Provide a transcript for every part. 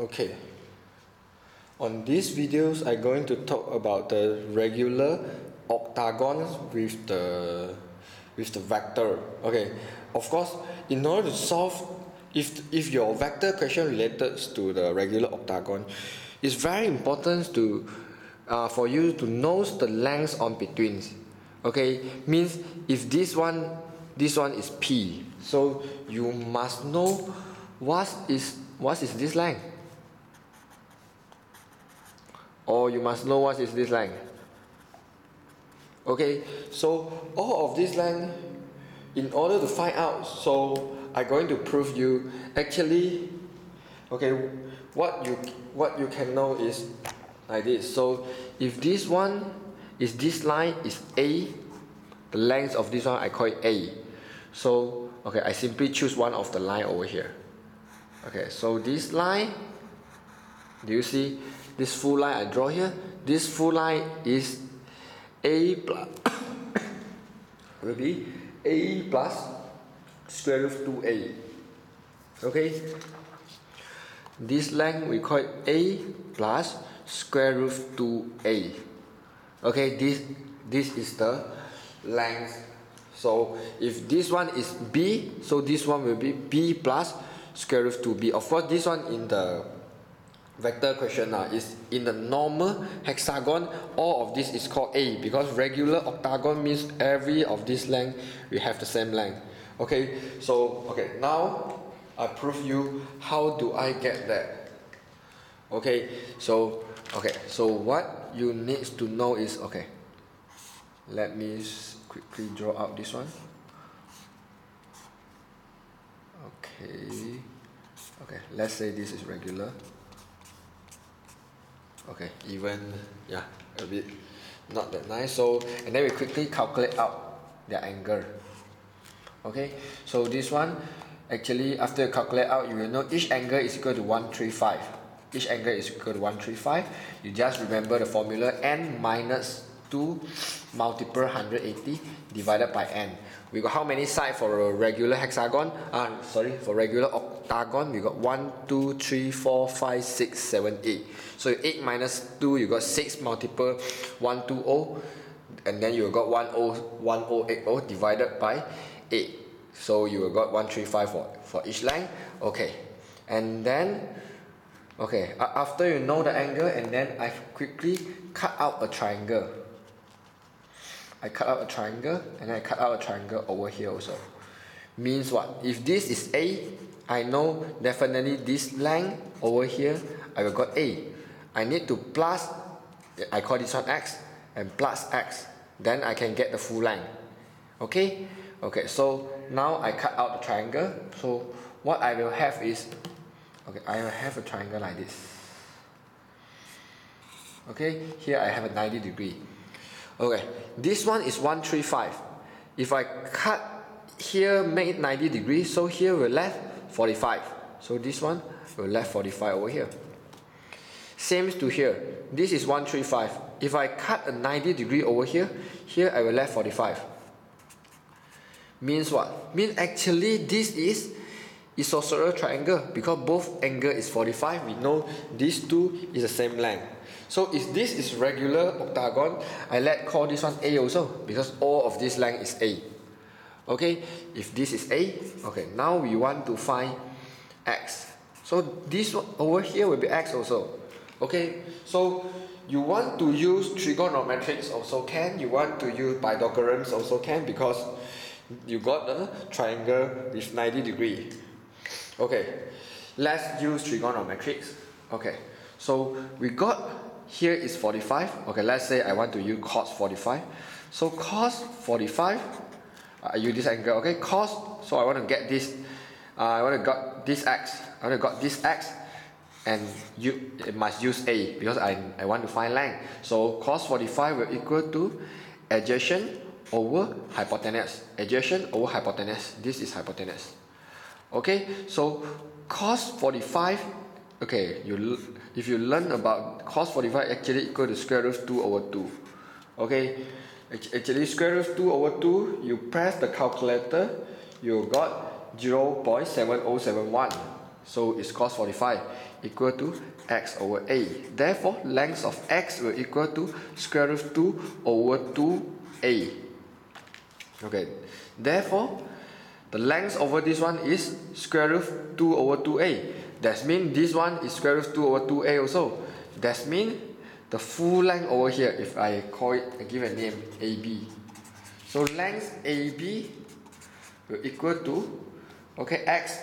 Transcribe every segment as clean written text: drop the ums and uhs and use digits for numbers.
Okay, on these videos I'm going to talk about the regular octagons with the vector. Okay, of course, in order to solve, if your vector question relates to the regular octagon, it's very important to for you to know the length on betweens. Okay, means if this one is p, so you must know what is this length, or you must know what is this length. Okay, so all of this length, in order to find out, so I'm going to prove you actually. Okay, what you can know is like this. So if this one is this line is a, the length of this one I call it a. So okay, I simply choose one of the line over here. Okay, so this line, do you see this full line I draw here? This full line is a plus will be a plus square root of 2a. Okay, this length we call it a plus square root of 2a. Okay, this is the length. So if this one is b, so this one will be b plus square root of 2b. Of course, this one in the vector question is in the normal hexagon. All of this is called a, because regular octagon means every of this length we have the same length. Okay, so okay, now I prove you how do I get that. Okay, so what you need to know is, okay, let me quickly draw out this one. Okay, let's say this is regular. Okay, even, yeah, a bit not that nice. So, and then we quickly calculate out the angle. Okay, so this one, actually, after you calculate out, you will know each angle is equal to 135. Each angle is equal to 135. You just remember the formula n minus 2 multiple 180 divided by n. We got how many sides for a regular hexagon? Sorry, for regular octagon, we got 1, 2, 3, 4, 5, 6, 7, 8. So 8 minus 2, you got 6 multiple 120, and then you got 1080 divided by 8. So you got 135 for each line. Okay, and then, okay, after you know the angle, and then I quickly cut out a triangle. I cut out a triangle, and I cut out a triangle over here also. Means what? If this is a, I know definitely this length over here, I will got a. I need to plus, I call this one x, and plus x. Then I can get the full length. Okay? Okay, so now I cut out the triangle. So what I will have is, okay, I will have a triangle like this. Okay, here I have a 90 degree. Okay, this one is 135. If I cut here, make it 90 degrees, so here we're left 45. So this one we're left 45 over here. Same to here. This is 135. If I cut a 90 degree over here, here I will left 45. Means what? Means actually this is isosceles triangle, because both angle is 45. We know these two is the same length. So if this is regular octagon, I call this one a also, because all of this length is a. Okay, if this is a, okay, now we want to find x. So this one over here will be x also. Okay, so you want to use trigonometrics also can, you want to use Pythagoreans also can, because you got a triangle with 90 degree. Okay, let's use trigonometrics. Okay, so we got here is 45. Okay, let's say I want to use cos 45. So cos 45, I use this angle. Okay, cos. So I want to get this. I want to got this x. I want to got this x, and you it must use a, because I want to find length. So cos 45 will equal to adjacent over hypotenuse. Adjacent over hypotenuse. This is hypotenuse. Okay, so cos 45. Okay, if you learn about cos 45, actually equal to square root of 2 over 2. Okay, actually square root of 2 over 2, you press the calculator, you got 0.7071. So it's cos 45. equal to x over a. Therefore, length of x will equal to square root 2 over 2a. Okay. Therefore, the length over this one is square root 2 over 2a. That means this one is square root 2 over 2a also. That means the full length over here, if I call it, I give a name AB. So length AB will equal to, okay, x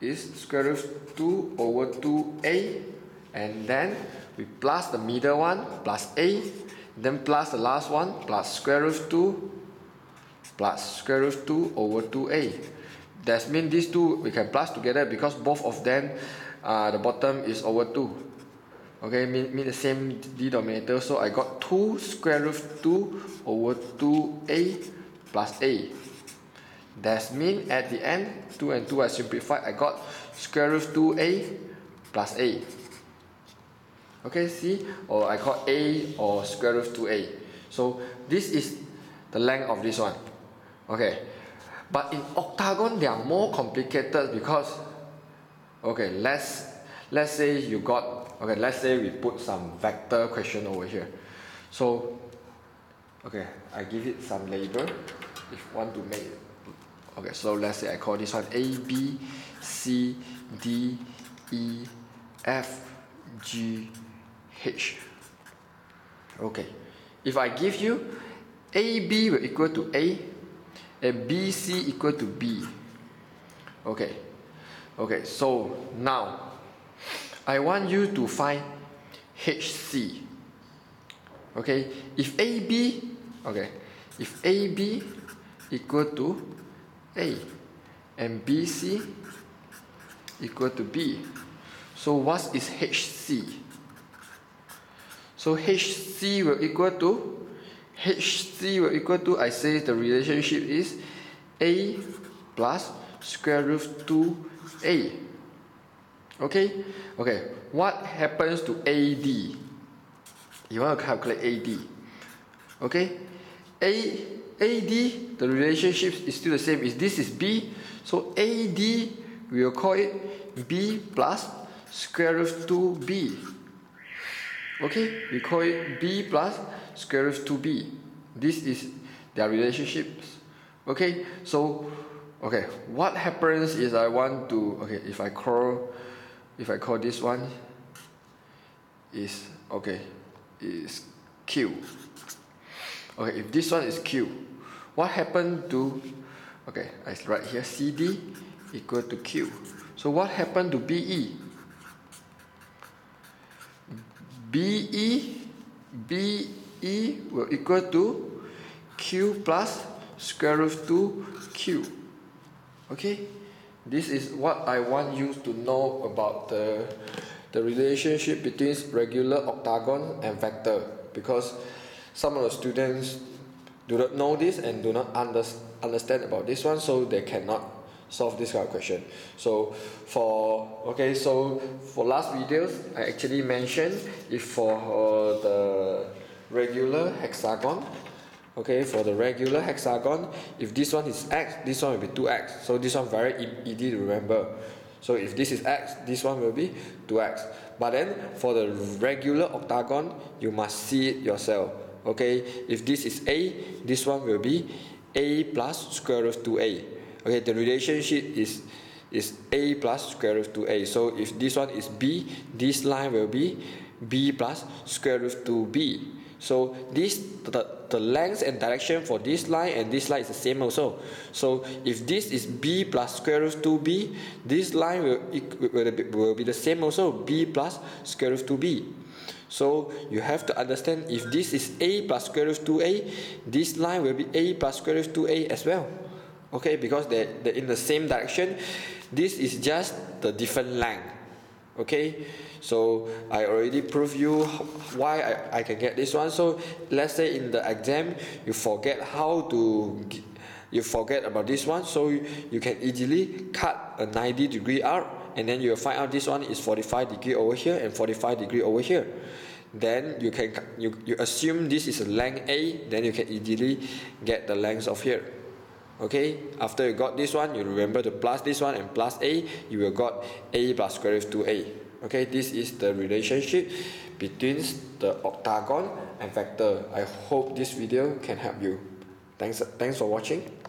is square root 2 over 2a, and then we plus the middle one plus a, then plus the last one plus square root 2 plus square root 2 over 2a. That means these two we can plus together because both of them, the bottom is over 2. Okay, mean the same denominator, so I got 2 square root 2 over 2a plus a. That means at the end, 2 and 2 I simplified, I got square root 2a plus a. Okay, see, or I call a or square root 2a. So this is the length of this one. Okay, but in octagon they are more complicated because, okay, let's say you got, okay, let's say we put some vector question over here. So, okay, I give it some label if you want to make it. Okay, so let's say I call this one A, B, C, D, E, F, G, H. Okay, if I give you AB will equal to A and BC equal to B. Okay, okay, so now I want you to find HC. Okay, if AB, okay, if AB equal to A and BC equal to B, so what is HC? So HC will equal to, I say the relationship is A plus square root 2A. Okay, okay, what happens to AD? You want to calculate AD. Okay, AD, the relationship is still the same. If this is B, so AD, we will call it B plus square root 2B. Okay, we call it B plus square root 2B. This is their relationships. Okay, so, okay, what happens is I want to, okay, if I call this one is, okay, is Q. Okay, if this one is Q, what happened to, okay, I write here CD equal to Q. So what happened to BE? BE will equal to Q plus square root 2Q. Okay, this is what I want you to know about the relationship between regular, octagon and vector, because some of the students do not know this and do not understand about this one, so they cannot solve this kind of question. So for last videos, I actually mentioned if for the regular hexagon, okay, for the regular hexagon, if this one is x, this one will be 2x. So this one very easy to remember. So if this is x, this one will be 2x. But then for the regular octagon, you must see it yourself. Okay, if this is a, this one will be a plus square root 2a. Okay, the relationship is a plus square root 2a. So if this one is b, this line will be b plus square root 2b. So this the length and direction for this line is the same also. So if this is b plus square root 2b, this line will be the same also, b plus square root 2b. So you have to understand if this is a plus square root 2a, this line will be a plus square root 2a as well. Okay, because they're in the same direction. This is just the different length. Okay, so I already proved you why I can get this one. So let's say in the exam you forget about this one, so you can easily cut a 90 degree out, and then you'll find out this one is 45 degree over here and 45 degree over here. Then you assume this is a length a, then you can easily get the length of here. Okay, after you got this one, you remember to plus this one and plus a, you will got a plus square root of 2a. Okay, this is the relationship between the octagon and vector. I hope this video can help you. Thanks for watching.